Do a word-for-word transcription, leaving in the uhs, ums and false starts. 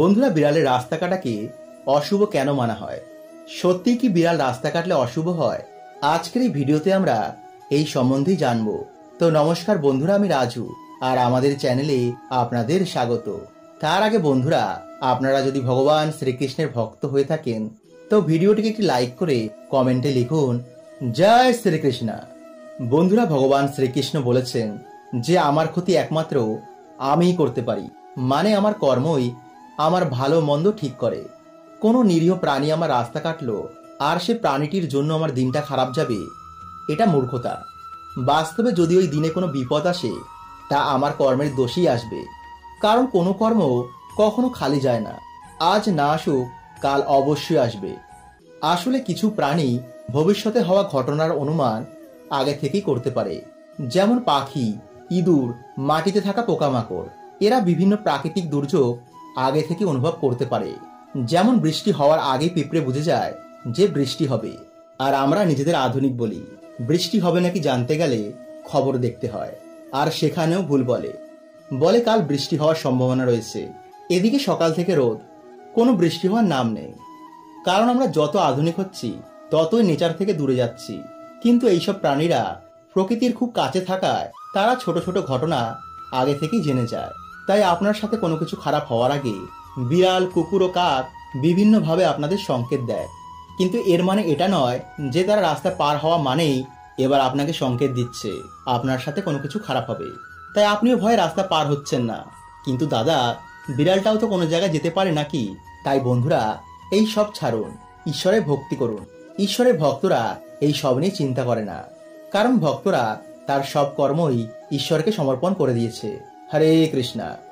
বন্ধুরা, বিড়ালের রাস্তা কাটাকে অশুভ কেন মানা হয়? সত্যি কি বিড়াল রাস্তা কাটলে অশুভ হয়? আজকের এই ভিডিওতে আমরা এই সম্বন্ধে জানব। তো নমস্কার বন্ধুরা, আমি রাজু আর আমাদের চ্যানেলে আপনাদের স্বাগত। তার আগে বন্ধুরা, আপনারা যদি ভগবান শ্রীকৃষ্ণের ভক্ত হয়ে থাকেন তো ভিডিওটিকে একটি লাইক করে কমেন্টে লিখুন জয় শ্রীকৃষ্ণ। বন্ধুরা, ভগবান শ্রীকৃষ্ণ বলেছেন যে আমার ক্ষতি একমাত্র আমিই করতে পারি, মানে আমার কর্মই আমার ভালো মন্দ ঠিক করে। কোনো নিরীহ প্রাণী আমার রাস্তা কাটলো আর সে প্রাণীটির জন্য আমার দিনটা খারাপ যাবে, এটা মূর্খতা। বাস্তবে যদি ওই দিনে কোনো বিপদ আসে তা আমার কর্মের দোষেই আসবে, কারণ কোনো কর্ম কখনো খালি যায় না। আজ না আসুক কাল অবশ্যই আসবে। আসলে কিছু প্রাণী ভবিষ্যতে হওয়া ঘটনার অনুমান আগে থেকেই করতে পারে, যেমন পাখি, ইঁদুর, মাটিতে থাকা পোকামাকড়। এরা বিভিন্ন প্রাকৃতিক দুর্যোগ আগে থেকে অনুভব করতে পারে, যেমন বৃষ্টি হওয়ার আগে পিঁপড়ে বুঝে যায় যে বৃষ্টি হবে। আর আমরা নিজেদের আধুনিক বলি, বৃষ্টি হবে নাকি জানতে গেলে খবর দেখতে হয়, আর সেখানেও ভুল বলে বলে কাল বৃষ্টি হওয়ার সম্ভাবনা রয়েছে। এদিকে সকাল থেকে রোদ, কোনো বৃষ্টি হওয়ার নাম নেই। কারণ আমরা যত আধুনিক হচ্ছি ততই নেচার থেকে দূরে যাচ্ছি। কিন্তু এইসব প্রাণীরা প্রকৃতির খুব কাছে থাকায় তারা ছোট ছোট ঘটনা আগে থেকেই জেনে যায়। তাই আপনার সাথে কোনো কিছু খারাপ হওয়ার আগে বিড়াল, কুকুর ও কাক বিভিন্নভাবে আপনাদের সংকেত দেয়, কিন্তু এর মানে এটা নয় যে তারা রাস্তা পার হওয়া মানেই এবার আপনাকে সংকেত দিচ্ছে আপনার সাথে কোনো কিছু খারাপ হবে। তাই আপনিও ভয়ে রাস্তা পার হচ্ছেন না, কিন্তু দাদা বিড়ালটাও তো কোনো জায়গায় যেতে পারে নাকি? তাই বন্ধুরা, এই সব ছাড়ুন, ঈশ্বরে ভক্তি করুন। ঈশ্বরের ভক্তরা এই সব নিয়ে চিন্তা করে না, কারণ ভক্তরা তার সব কর্মই ঈশ্বরকে সমর্পণ করে দিয়েছে। হরে কৃষ্ণা।